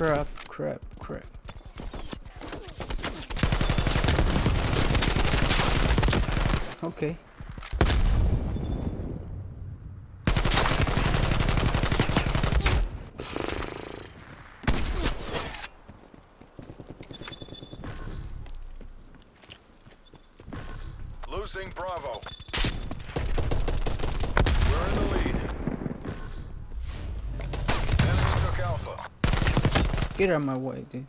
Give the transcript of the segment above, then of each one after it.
crap. Okay. Losing Bravo. We're in the lead. Enemy took Alpha. Get out of my way, dude.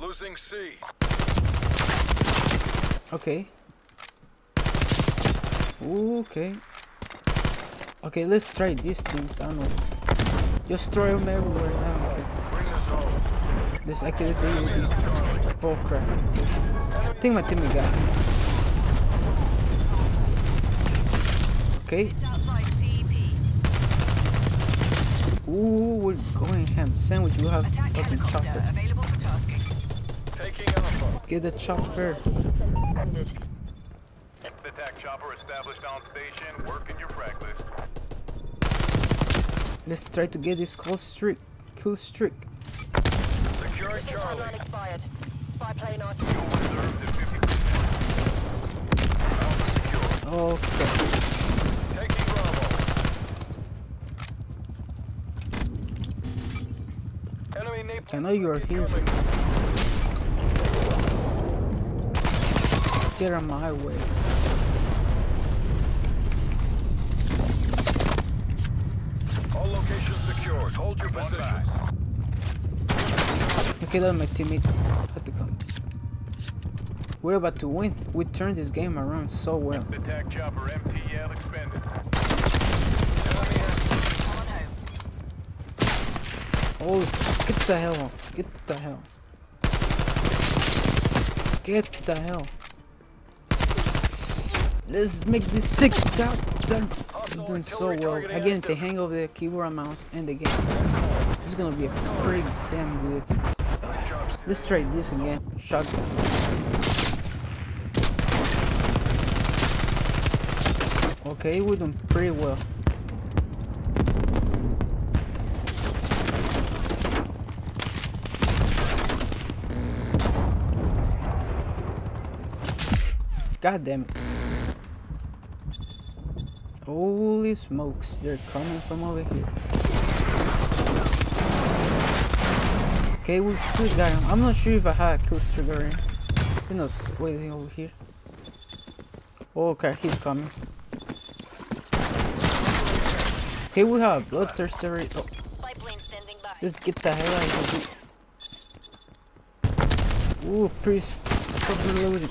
Losing C. Okay. Okay. Okay, let's try these things. I don't know. Just throw them everywhere. I don't care. Bring us home. This accurate thing is this. Oh crap. I think my teammate got him. Okay. Ooh, we're going ham sandwich. You have fucking chopper. Get the chopper. Attack chopper established on station. Work in your practice. Let's try to get this close streak. Kill streak. Secure Charlie. Expired. Spy plane article. Okay. Taking Bravo. Enemy Naples. I know you are here. Get on my way. All locations secured. Hold your positions. Okay, that my teammate had to come. We're about to win. We turned this game around so well. Attack chopper MTL expended. Oh, get the hell off. Get the hell. Get the hell. Let's make this 6. God damn. I'm doing so well. I get into the hang of the keyboard and mouse and the game. This is gonna be a pretty damn good. Let's try this again. Shotgun. Okay, we're doing pretty well. God damn it. Holy smokes, they're coming from over here. Okay, we still got him. I'm not sure if I had a kill trigger in. He knows waiting over here. Oh crap, he's coming. Okay, we have a bloodthirster already. Oh. Let's get the hell out of here. Ooh, pretty reloaded.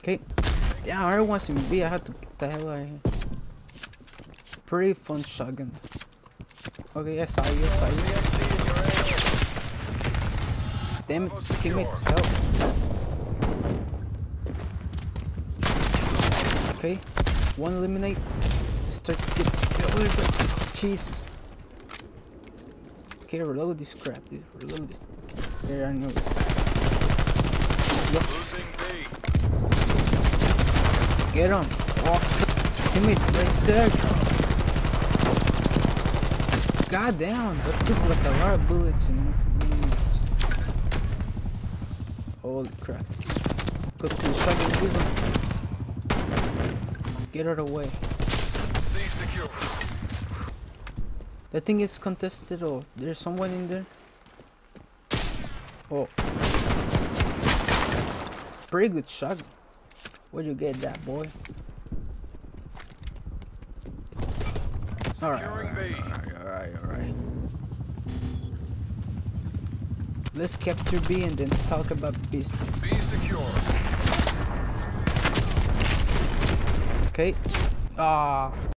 Okay. Damn, I already wants to be. I had to get the hell out of here. Pretty fun shotgun. Okay, I saw you, Damn it, teammates, help. Okay, one eliminate. Start to get the other side. Jesus. Okay, reload this crap, dude. Reload it. There, I know this. Yep. Get on. Walk. Teammate right there. God damn, that took like a lot of bullets, you know, for minutes. Holy crap. Go to the shotgun even. Get out of the way. The thing is contested. Oh, there's someone in there. Oh. Pretty good shotgun. Where'd you get that, boy? Alright, alright. Let's capture B and then talk about B. B secure. Okay. Ah.